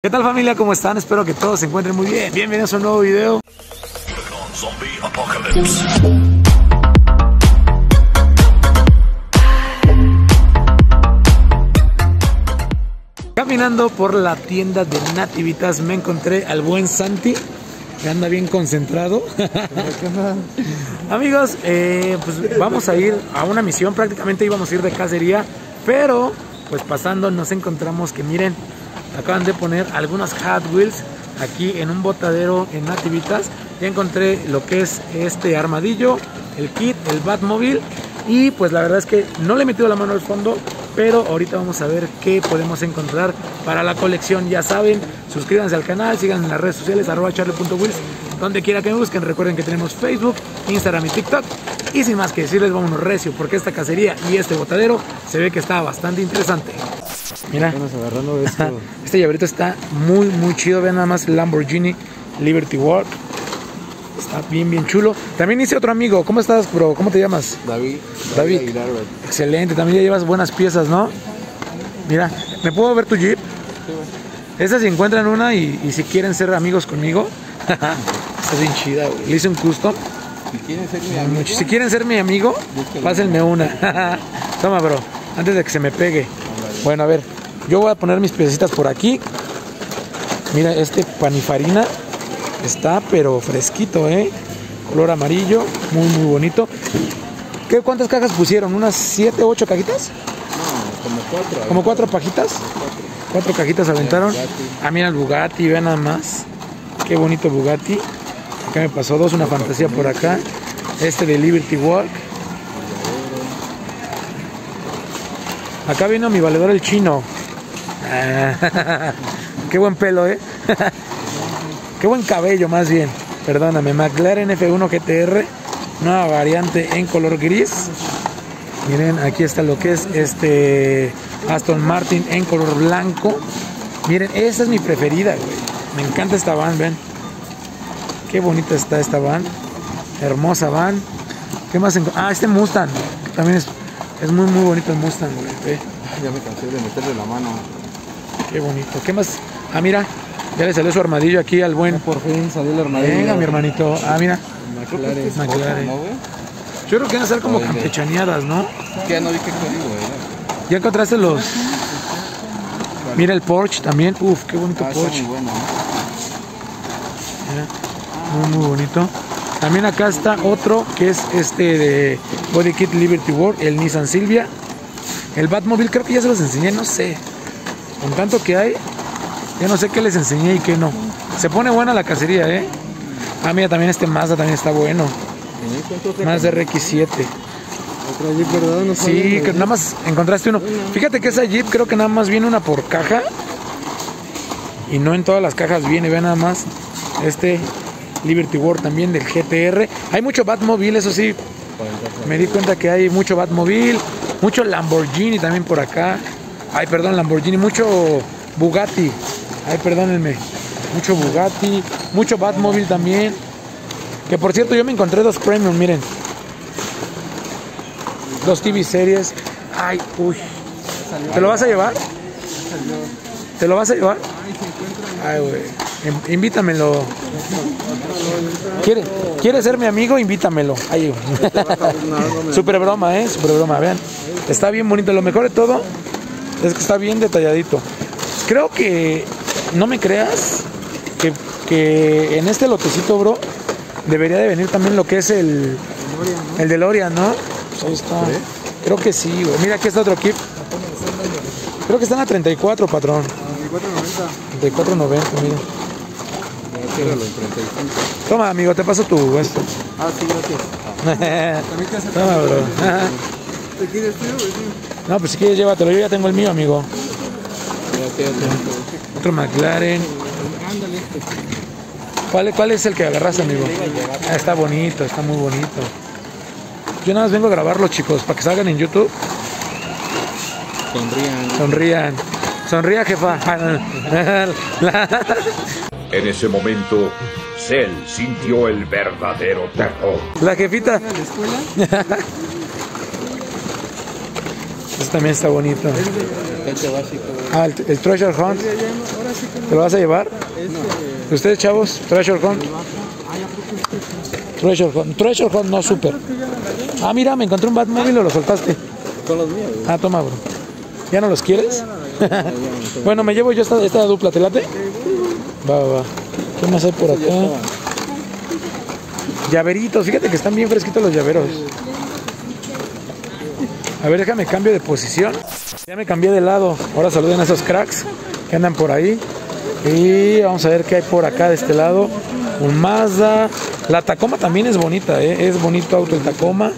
¿Qué tal familia? ¿Cómo están? Espero que todos se encuentren muy bien. Bienvenidos a un nuevo video. Caminando por la tienda de Nativitas me encontré al buen Santi, que anda bien concentrado. Amigos, pues vamos a ir a una misión. Prácticamente íbamos a ir de cacería, pero pues pasando nos encontramos que miren, acaban de poner algunos Hot Wheels aquí en un botadero en Nativitas. Ya encontré lo que es este armadillo, el kit, el Batmobile. Y pues la verdad es que no le he metido la mano al fondo, pero ahorita vamos a ver qué podemos encontrar para la colección. Ya saben, suscríbanse al canal, síganme en las redes sociales, @charly.wheels, donde quiera que me busquen. Recuerden que tenemos Facebook, Instagram y TikTok. Y sin más que decirles, vámonos recio, porque esta cacería y este botadero se ve que está bastante interesante. Mira, agarrando esto. Este llaverito está muy chido. Vean nada más, Lamborghini Liberty Walk. Está bien chulo. También hice otro amigo. ¿Cómo estás, bro? ¿Cómo te llamas? David. Aguilar, bro. Excelente, también ya llevas buenas piezas, ¿no? Mira, ¿me puedo ver tu Jeep? Sí, güey. Esta, si encuentran una y si quieren ser amigos conmigo, está bien chida, güey. Le hice un custom. Si quieren ser mi amigo, búsquenle, pásenme una. Toma, bro, antes de que se me pegue. Bueno, a ver, yo voy a poner mis piecitas por aquí. Mira, este Panifarina está pero fresquito, color amarillo, muy bonito. ¿Qué, cuántas cajas pusieron? ¿Unas 7, 8 cajitas? No, como 4. ¿Como 4 pajitas? 4 cajitas aventaron. Ah, mira el Bugatti, vean nada más. Qué bonito Bugatti. Acá me pasó dos, una fantasía por acá. Este de Liberty Walk. Acá vino mi valedor, el chino. Qué buen pelo, qué buen cabello, más bien. Perdóname, McLaren F1 GTR. Nueva variante en color gris. Miren, aquí está lo que es este Aston Martin en color blanco. Miren, esta es mi preferida, güey. Me encanta esta van, ven. Qué bonita está esta van. Hermosa van. ¿Qué más? Ah, este Mustang. También es muy bonito el Mustang, güey. Ya me cansé de meterle la mano. Qué bonito. ¿Qué más? Ah, mira, ya le salió su armadillo aquí al buen. Por fin salió el armadillo. Venga, mi hermanito. Ah, mira. McLaren. ¿No, güey? Yo creo que van a ser como campechaneadas, ¿no? Ya no vi qué código, güey. ¿Ya encontraste los? Mira el Porsche también. Uf, qué bonito Porsche. Muy bueno, muy bonito. También acá está otro que es este de Body Kit Liberty World, el Nissan Silvia. El Batmobile creo que ya se los enseñé, no sé. Con tanto que hay, ya no sé qué les enseñé y qué no. Se pone buena la cacería, Ah, mira, también este Mazda también está bueno. Mazda RX7. Otra Jeep, ¿verdad? No, sí, que nada más encontraste uno. Fíjate que esa Jeep creo que nada más viene una por caja. Y no en todas las cajas viene, ve nada más. Este Liberty World también del GTR. Hay mucho Batmobile, eso sí. Me di cuenta que hay mucho Batmobile, mucho Lamborghini también por acá. Ay, perdón, Lamborghini, mucho Bugatti. Ay, perdónenme. Mucho Bugatti, mucho Batmobile también. Que por cierto, yo me encontré dos Premium, miren. Dos TV series. Ay, uy. ¿Te lo vas a llevar? ¿Te lo vas a llevar? Ay, güey. Invítamelo. ¿Quiere ser mi amigo? Invítamelo. Ahí. Super broma, super broma. Vean, está bien bonito. Lo mejor de todo es que está bien detalladito. Creo que, no me creas, que en este lotecito, bro, debería de venir también lo que es el DeLorean, ¿no? Pues ahí está. Creo que sí, bro. Mira, aquí está otro kit. Creo que están a 34, patrón. 34.90, mira. Toma, amigo, te paso tu esto. Ah, sí, gracias. Toma, bro. ¿Te quieres tú, güey? No, pues si quieres llévatelo, yo ya tengo el mío, amigo. Otro McLaren. ¿Cuál es el que agarraste, amigo? Ah, está bonito, está muy bonito. Yo nada más vengo a grabarlo, chicos, para que salgan en YouTube. Sonrían. Sonría, jefa. En ese momento, Cell sintió el verdadero terror. La jefita. Eso también está bonito. El Treasure Hunt. ¿Te lo vas a llevar? No. ¿Ustedes, chavos? Treasure Hunt. Treasure Hunt. Treasure Hunt no, super. Ah, mira, me encontré un Batmobile o lo soltaste. Con los míos. Ah, toma, bro. ¿Ya no los quieres? Bueno, me llevo yo esta dupla, ¿te late? Va. ¿Qué más hay por acá? Llaveritos, fíjate que están bien fresquitos los llaveros. A ver, déjame cambio de posición. Ya me cambié de lado. Ahora saluden a esos cracks que andan por ahí. Y vamos a ver qué hay por acá de este lado. Un Mazda. La Tacoma también es bonita, ¿eh? Es bonito auto el Tacoma.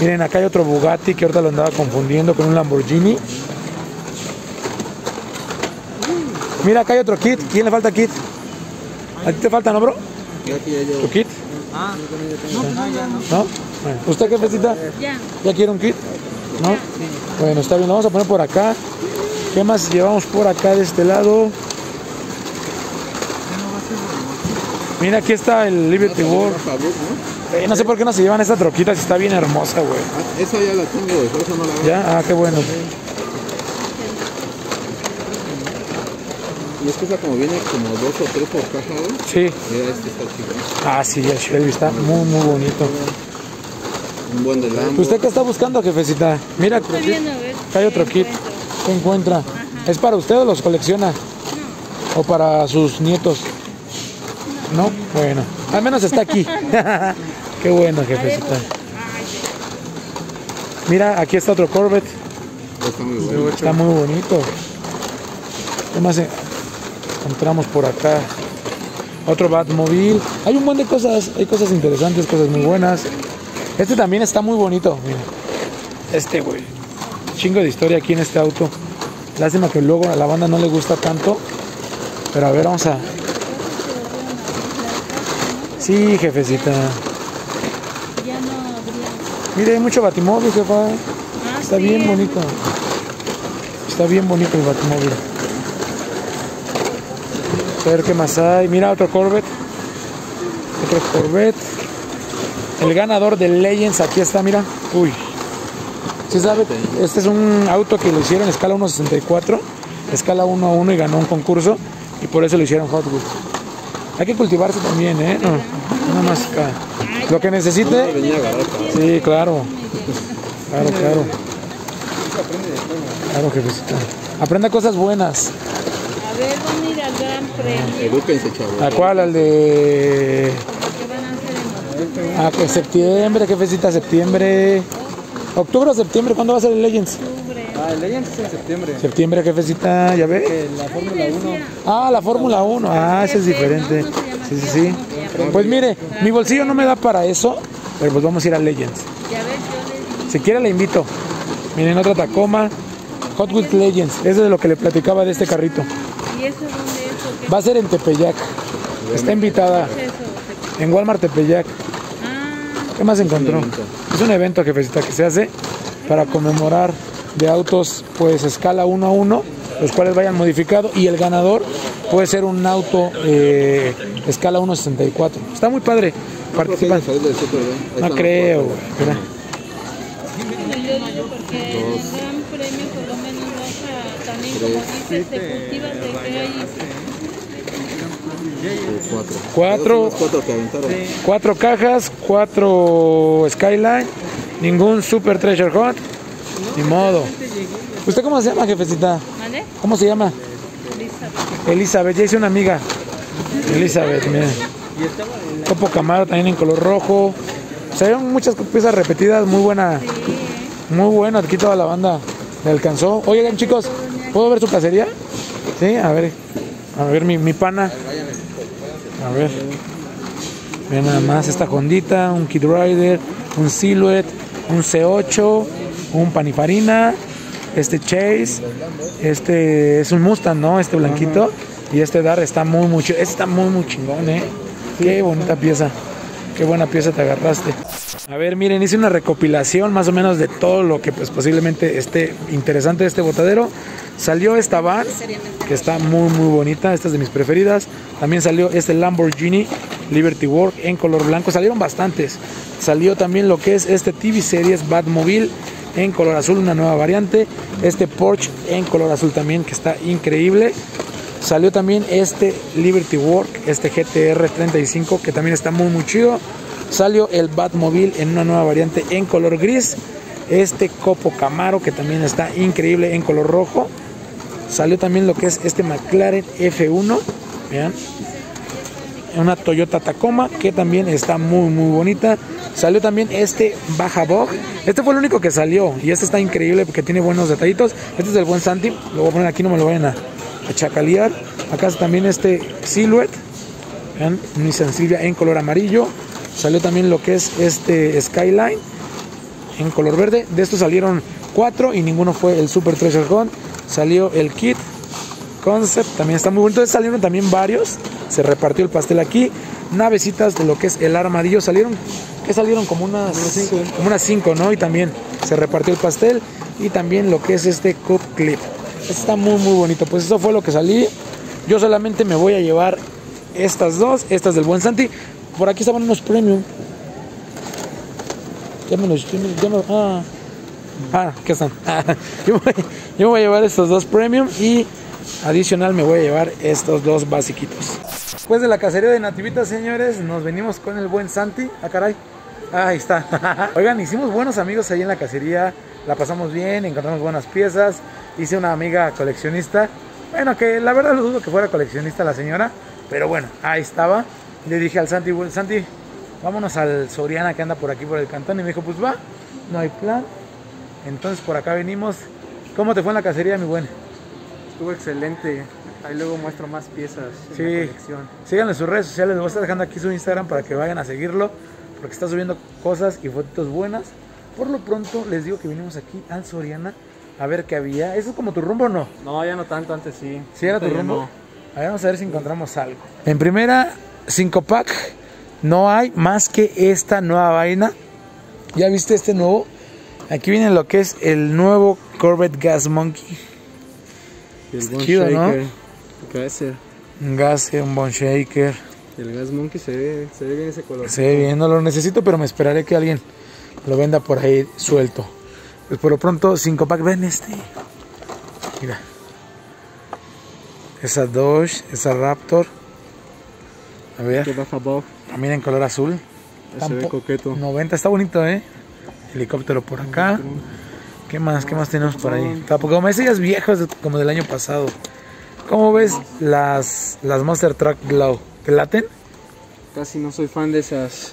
Miren, acá hay otro Bugatti que ahorita lo andaba confundiendo con un Lamborghini. Mira, acá hay otro kit. ¿Quién le falta kit? ¿A ti te falta, no, bro? ¿Tu kit? Ah, no. ¿No? Bueno. ¿Usted qué pesita? ¿Ya quiere un kit? ¿No? Bueno, está bien, lo vamos a poner por acá. ¿Qué más llevamos por acá de este lado? Mira, aquí está el Liberty Walk. No sé por qué no se llevan esta troquita, si está bien hermosa, güey. Esa ya la tengo, por eso no la veo. ¿Ya? Ah, qué bueno. Y es que esa como viene como 2 o 3 por caja, güey. Sí. Mira, este está chido. Ah, sí, el Shelby está muy bonito. Un buen delante. ¿Usted qué está buscando, jefecita? Mira, estoy viendo, a ver, hay otro kit. ¿Qué encuentra? Ajá. ¿Es para usted o los colecciona? No. ¿O para sus nietos? No. ¿No? Bueno. Al menos está aquí. Qué bueno, jefecita. Mira, aquí está otro Corvette. Está muy bonito. Está muy bonito. ¿Qué más encontramos por acá? Otro Batmobile. Hay un buen de cosas. Hay cosas interesantes, cosas muy buenas. Este también está muy bonito. Mira. Este, güey. Chingo de historia aquí en este auto. Lástima que luego a la banda no le gusta tanto. Pero a ver, vamos a... Sí, jefecita. Ya no habría. Mire, hay mucho batimóvil, jefa. Está bien bonito. Está bien bonito el batimóvil. A ver qué más hay. Mira, otro Corvette. Otro Corvette. El ganador de Legends. Aquí está, mira. Uy. ¿Sí sabe? Este es un auto que lo hicieron escala 1.64. Escala 1.1 y ganó un concurso. Y por eso lo hicieron Hot Wheels. Hay que cultivarse también, ¿eh? No, nada más acá. Lo que necesite. Sí, claro. Claro, jefecita. Aprenda cosas buenas. A ver, vamos a ir al gran premio. Edúquense, chavos. ¿A cuál? Al de... Ah, que septiembre, jefecita, septiembre. ¿Octubre o septiembre? ¿Cuándo va a ser el Legends? Ah, el Legends es en septiembre. Septiembre, jefecita, ¿ya ve? La Fórmula 1. Ah, la Fórmula 1. Ah, ese es diferente. Sí. Pues mire, mi bolsillo no me da para eso, pero pues vamos a ir a Legends. Si quiere le invito. Miren, otra Tacoma. Hot Wheels Legends. Eso es lo que le platicaba de este carrito. ¿Y eso dónde es? Va a ser en Tepeyac. Está invitada. En Walmart Tepeyac. ¿Qué más encontró? Es un evento, jefecita, que se hace para conmemorar de autos, pues escala 1:1, los cuales vayan modificado, y el ganador puede ser un auto escala 1.64. Está muy padre. Participan. No creo. Mira. Cuatro cajas, 4 Skyline, ningún Super Treasure Hunt. Ni modo. ¿Usted cómo se llama, jefecita? ¿Vale? ¿Cómo se llama? Elizabeth. Ya hice una amiga. Elizabeth, mira. Copo Camaro también en color rojo. Se vieron muchas piezas repetidas. Muy buena. Sí. Muy buena. Aquí toda la banda le alcanzó. Oigan, chicos, ¿puedo ver su cacería? Sí, a ver. A ver, mi pana. A ver. Vean nada más esta Hondita. Un Kid Rider. Un Silhouette. Un C8. Un Panifarina, este Chase, este es un Mustang, ¿no? Este blanquito. Y este Dar está muy chido. Este está muy chingón, ¿eh? Qué bonita pieza. Qué buena pieza te agarraste. A ver, miren, hice una recopilación más o menos de todo lo que pues posiblemente esté interesante de este botadero. Salió esta van, que está muy bonita. Esta es de mis preferidas. También salió este Lamborghini Liberty Walk en color blanco. Salieron bastantes. Salió también lo que es este TV series Batmobile. en color azul, una nueva variante. Este Porsche en color azul también, que está increíble. Salió también este Liberty Walk, este GTR 35, que también está muy muy chido. Salió el Batmobile en una nueva variante en color gris. Este Copo Camaro, que también está increíble, en color rojo. Salió también lo que es este McLaren F1, vean, una Toyota Tacoma, que también está muy muy bonita. Salió también este Baja Bog. Este fue el único que salió y este está increíble porque tiene buenos detallitos. Este es del buen Santi, lo voy a poner aquí, no me lo vayan a chacalear. Acá también este Silhouette, vean, Nissan Silvia en color amarillo. Salió también lo que es este Skyline en color verde. De estos salieron 4 y ninguno fue el Super Treasure Hunt. Salió el kit concept, también está muy bonito. Entonces salieron también varios, se repartió el pastel aquí. Navecitas de lo que es el armadillo, salieron, que salieron como unas 5, ¿no? Y también se repartió el pastel. Y también lo que es este cup clip, está muy muy bonito. Pues eso fue lo que salí. Yo solamente me voy a llevar estas dos, estas del buen Santi. Por aquí estaban unos premium, ¿qué están? Yo me voy a llevar estos dos premium y adicional me voy a llevar estos dos basiquitos. Después de la cacería de Nativitas, señores, nos venimos con el buen Santi. Ah, caray, ahí está. Oigan, hicimos buenos amigos ahí en la cacería, la pasamos bien, encontramos buenas piezas. Hice una amiga coleccionista, bueno, que la verdad lo dudo que fuera coleccionista la señora, pero bueno, ahí estaba. Le dije al Santi, bueno, Santi, vámonos al Soriana que anda por aquí por el cantón. Y me dijo, pues va, no hay plan. Entonces por acá venimos. ¿Cómo te fue en la cacería, mi buen? Estuvo excelente. Ahí luego muestro más piezas. Sí, en la colección. Síganlo en sus redes sociales. Les voy a estar dejando aquí su Instagram para que vayan a seguirlo, porque está subiendo cosas y fotitos buenas. Por lo pronto les digo que vinimos aquí al Soriana a ver qué había. ¿Eso es como tu rumbo o no? No, ya no tanto, antes sí. ¿Sí era tu rumbo? No. A ver, vamos a ver si encontramos algo. En primera, 5-pack. No hay más que esta nueva vaina. ¿Ya viste este nuevo? Aquí viene lo que es el nuevo Corvette Gas Monkey. El Bone Shaker, ¿no? Gasser. Un Gasser, un Bone Shaker. El Gas Monkey se ve bien ese color. Se ve bien, no lo necesito, pero me esperaré que alguien lo venda por ahí suelto. Pues por lo pronto, 5-pack. Ven este. Mira. Esa Dodge, esa Raptor. A ver. También en color azul. Se ve coqueto. 90, está bonito, ¿eh? Helicóptero por acá. ¿Qué más? ¿Qué más tenemos por ahí? Tampoco, ese ya es viejo, como del año pasado. ¿Cómo ves las Monster Truck Glow? ¿Te laten? Casi no soy fan de esas.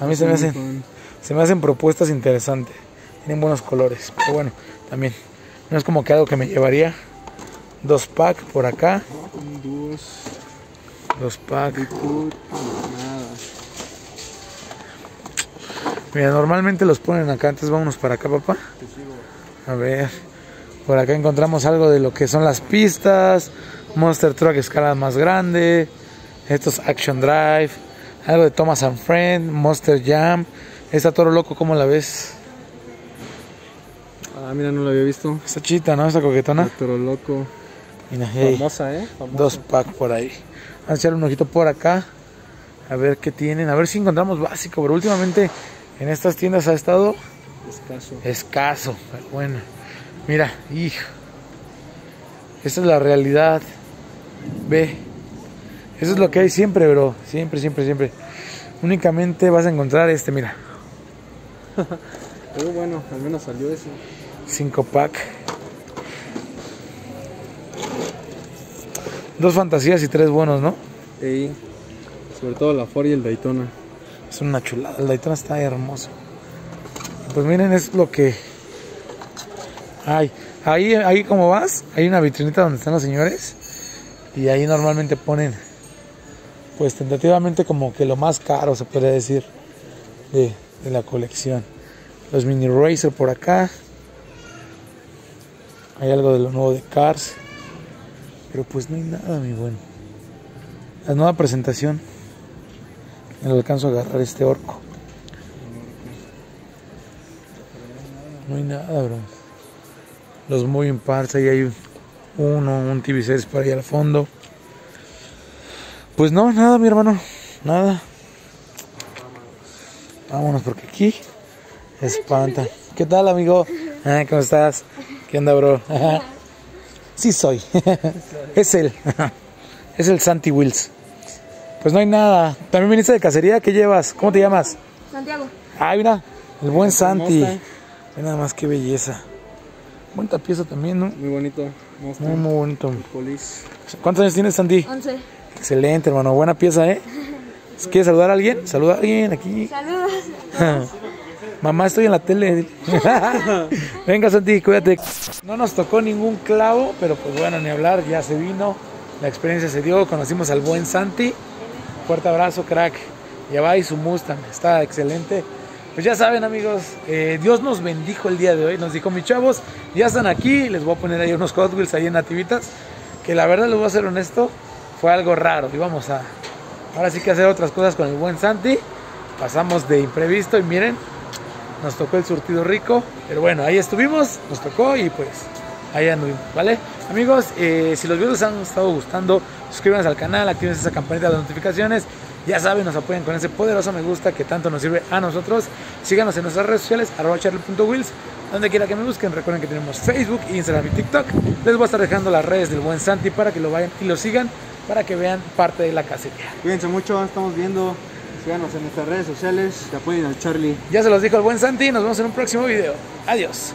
A mí se me hacen propuestas interesantes. Tienen buenos colores. Pero bueno, también no es como que algo que me llevaría. 2-pack por acá. 2-pack. Mira, normalmente los ponen acá. Antes vámonos para acá, papá. A ver, por acá encontramos algo de lo que son las pistas. Monster Truck escala más grande. Estos Action Drive. Algo de Thomas and Friend. Monster Jam. Esta Toro Loco, ¿cómo la ves? Ah, mira, no la había visto. Está chita, ¿no? Está coquetona. El Toro Loco. Mira, hey. Famosa, ¿eh? Famosa. 2-pack por ahí. Vamos a echarle un ojito por acá. A ver qué tienen. A ver si encontramos básico. Pero últimamente en estas tiendas ha estado escaso. Pero bueno, mira, hijo. Esta es la realidad. Ve. Eso es lo que hay siempre, bro. Siempre, siempre, siempre. Únicamente vas a encontrar este, mira. Pero bueno, al menos salió ese. 5-pack. 2 fantasías y 3 buenos, ¿no? Sí. Sobre todo la Ford y el Daytona. Es una chulada, el Daytona está hermoso. Pues miren, es lo que hay. Ahí como vas, hay una vitrinita donde están los señores. Y ahí normalmente ponen, pues tentativamente como que lo más caro, se podría decir, de la colección. Los Mini Racer por acá. Hay algo de lo nuevo de Cars. Pero pues no hay nada, mi bueno. La nueva presentación. No alcanzo a agarrar este orco. No hay nada, bro. Los muy imparsa. Ahí hay un TV series para allá al fondo. Pues no, nada, mi hermano. Nada. Vámonos porque aquí espanta. ¿Qué tal, amigo? Ah, ¿cómo estás? ¿Qué onda, bro? Ajá. Sí soy. Es él. Es el Santi Wheels. Pues no hay nada. También viniste de cacería. ¿Qué llevas? ¿Cómo te llamas? Santiago. Ah, mira, el buen Santi. Mira nada más qué belleza. Bonita pieza también, ¿no? Muy bonito. Mustang. Muy bonito. ¿Cuántos años tienes, Santi? 11. Excelente, hermano. Buena pieza, ¿eh? ¿Quieres saludar a alguien? Saluda a alguien aquí. Saludos. Mamá, estoy en la tele. Venga, Santi, cuídate. No nos tocó ningún clavo, pero pues bueno, ni hablar, ya se vino. La experiencia se dio, conocimos al buen Santi. Fuerte abrazo, crack. Lleváis su Mustang, está excelente. Pues ya saben, amigos, Dios nos bendijo el día de hoy. Nos dijo, mis chavos, ya están aquí. Les voy a poner ahí unos Hot Wheels ahí en Nativitas, que la verdad, les voy a ser honesto, fue algo raro. Y vamos a, ahora sí que hacer otras cosas con el buen Santi. Pasamos de imprevisto y miren, nos tocó el surtido rico, pero bueno, ahí estuvimos, nos tocó y pues ahí anduvimos, ¿vale? Amigos, si los videos les han estado gustando, suscríbanse al canal, activen esa campanita de las notificaciones, ya saben, nos apoyan con ese poderoso me gusta que tanto nos sirve a nosotros. Síganos en nuestras redes sociales, @charly.wheels, donde quiera que me busquen. Recuerden que tenemos Facebook, Instagram y TikTok. Les voy a estar dejando las redes del buen Santi para que lo vayan y lo sigan, para que vean parte de la cacería. Cuídense mucho, estamos viendo. Síganos en nuestras redes sociales, apoyen al Charly. Ya se los dijo el buen Santi, nos vemos en un próximo video. Adiós.